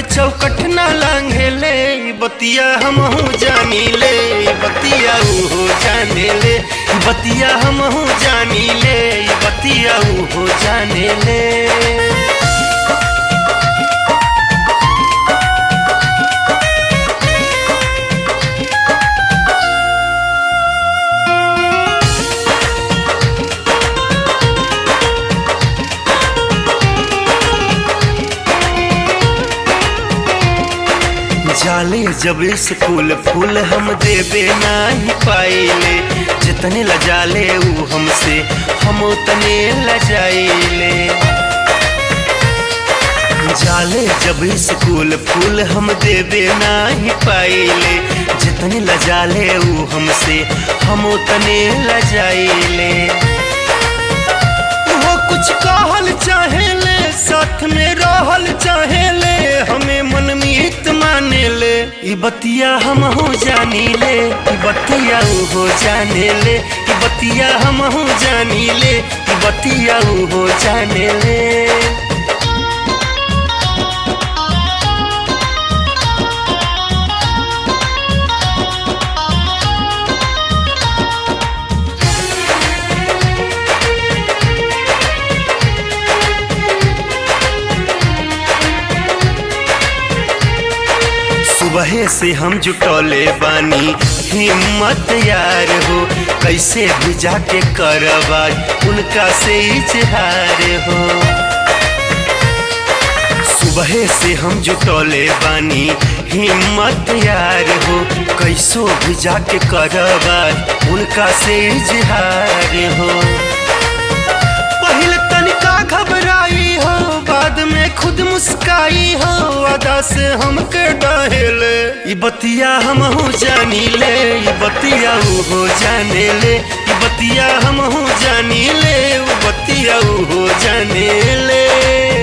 हमारे चौकट ना लांघेले बतिया हमहु जानिले बतिया उहो जानेले बतिया हमहु जानिले बतिया उहो जानेले। जाले जब स्कूल फूल हम देवे नहीं पाइले जितने लजाले ऊ हमसे हम उतने लजाइले। जाले जब स्कूल फूल हम देवे नहीं पाइले जितने लजाले ऊ हमसे हम उतने लजाइले। वो कुछ कहल चाहेले साथ में रहल चाहेले हमें मनमीत मानेले बतिया हमहु जानिले बतिया उहो जानेले बतिया हमहु जानिले बतिया उहो जानेले। सुबह से हम जुटौले बानी हिम्मत यार हो कैसे भी जाके करवाई उनका से इजहार हो। सुबह से हम जुटौले बानी हिम्मत यार हो कैसो भी जाके करवाई उनका से इजहार हो। पहले तनिका घबराई हो बाद में खुद मुस्काई हो अदा से हमके बतिया हमहु जानिले बतिया उहो जानेले बतिया हमहु जानिले बतिया उहो जानेले।